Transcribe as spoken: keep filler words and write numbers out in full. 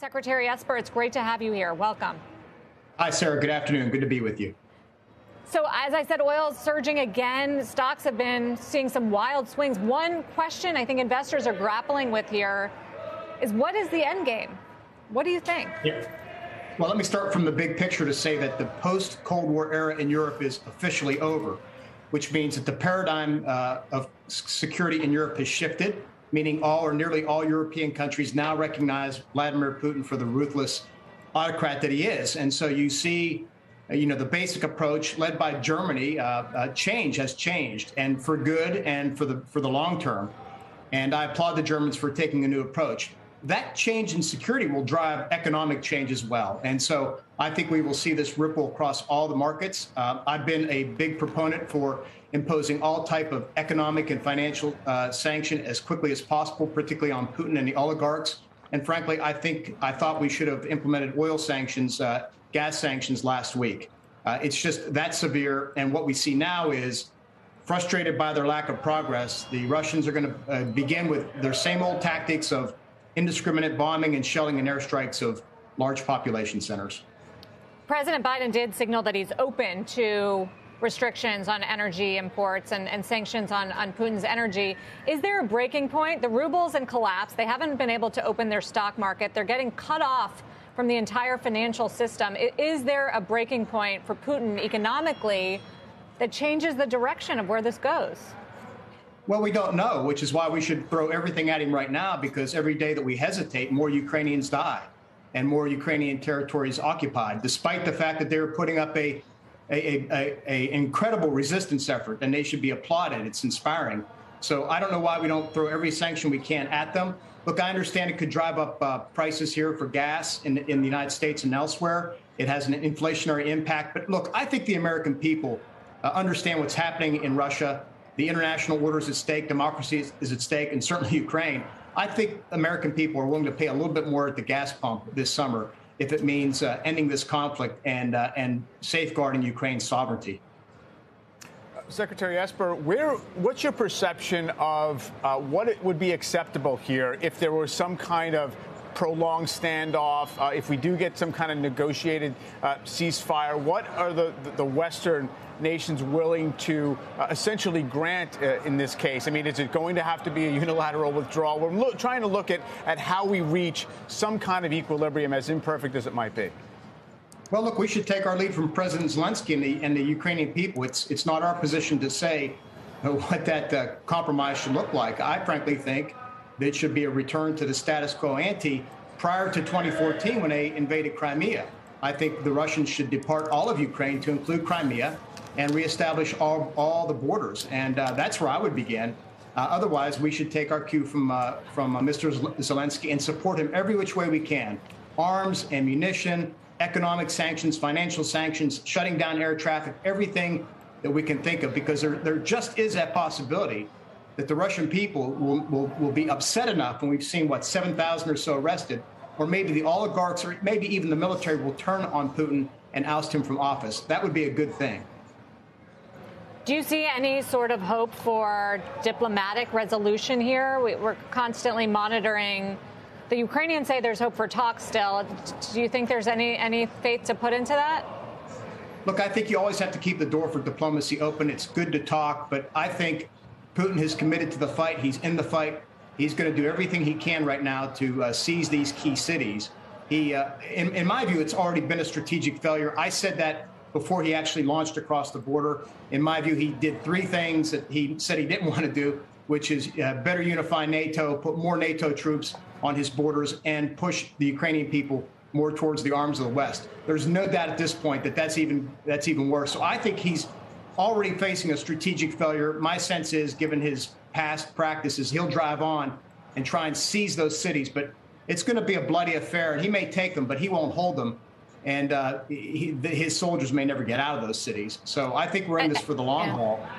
Secretary Esper, it's great to have you here. Welcome. Hi, Sarah. Good afternoon. Good to be with you. So, as I said, oil is surging again. Stocks have been seeing some wild swings. One question I think investors are grappling with here is, what is the end game? What do you think? Yeah. Well, let me start from the big picture to say that the post-Cold War era in Europe is officially over, which means that the paradigm uh, of security in Europe has shifted, meaning all or nearly all European countries now recognize Vladimir Putin for the ruthless autocrat that he is. And so you see, you know, the basic approach led by Germany, uh, uh, change has changed, and for good and for the for the long term. And I applaud the Germans for taking a new approach. That change in security will drive economic change as well. And so I think we will see this ripple across all the markets. Uh, I've been a big proponent for imposing all type of economic and financial uh, sanction as quickly as possible, particularly on Putin and the oligarchs. And frankly, I think I thought we should have implemented oil sanctions, uh, gas sanctions last week. Uh, it's just that severe. And what we see now is, frustrated by their lack of progress, the Russians are going to uh, begin with their same old tactics of indiscriminate bombing and shelling and airstrikes of large population centers. President Biden did signal that he's open to restrictions on energy imports and, and sanctions on, on Putin's energy. Is there a breaking point? The ruble's in collapse. They haven't been able to open their stock market. They're getting cut off from the entire financial system. Is there a breaking point for Putin economically that changes the direction of where this goes? Well, we don't know, which is why we should throw everything at him right now, because every day that we hesitate, more Ukrainians die and more Ukrainian territories occupied, despite the fact that they're putting up a A, a, a incredible resistance effort, and they should be applauded. It's inspiring. So I don't know why we don't throw every sanction we can at them. Look, I understand it could drive up uh, prices here for gas in, in the United States and elsewhere. It has an inflationary impact. But look, I think the American people uh, understand what's happening in Russia. The international order is at stake. Democracy is, is at stake, and certainly Ukraine. I think American people are willing to pay a little bit more at the gas pump this summer if it means uh, ending this conflict and, uh, and safeguarding Ukraine's sovereignty. Secretary Esper, where, what's your perception of uh, what it would be acceptable here if there were some kind of prolonged standoff, uh, if we do get some kind of negotiated uh, ceasefire? What are the, the Western nations willing to uh, essentially grant uh, in this case? I mean, is it going to have to be a unilateral withdrawal? We're lo- trying to look at, at how we reach some kind of equilibrium, as imperfect as it might be. Well, look, we should take our lead from President Zelensky and the, and the Ukrainian people. It's, it's not our position to say uh, what that uh, compromise should look like. I frankly think it should be a return to the status quo ante prior to twenty fourteen, when they invaded Crimea. I think the Russians should depart all of Ukraine to include Crimea and reestablish all, all the borders. And uh, that's where I would begin. Uh, otherwise, we should take our cue from, uh, from uh, Mister Zelensky and support him every which way we can. Arms, ammunition, economic sanctions, financial sanctions, shutting down air traffic, everything that we can think of, because there, there just is that possibility that the Russian people will, will, will be upset enough, when we've seen, what, seven thousand or so arrested, or maybe the oligarchs or maybe even the military will turn on Putin and oust him from office. That would be a good thing. Do you see any sort of hope for diplomatic resolution here? We, we're constantly monitoring. The Ukrainians say there's hope for talks still. Do you think there's any, any faith to put into that? Look, I think you always have to keep the door for diplomacy open. It's good to talk, but I think Putin has committed to the fight. He's in the fight. He's going to do everything he can right now to uh, seize these key cities. He, uh, in, in my view, it's already been a strategic failure. I said that before he actually launched across the border. In my view, he did three things that he said he didn't want to do, which is uh, better unify NATO, put more NATO troops on his borders, and push the Ukrainian people more towards the arms of the West. There's no doubt at this point that that's even, that's even worse. So I think he's already facing a strategic failure. My sense is, given his past practices, he'll drive on and try and seize those cities. But it's going to be a bloody affair. He may take them, but he won't hold them. And uh, he, his soldiers may never get out of those cities. So I think we're in this for the long haul.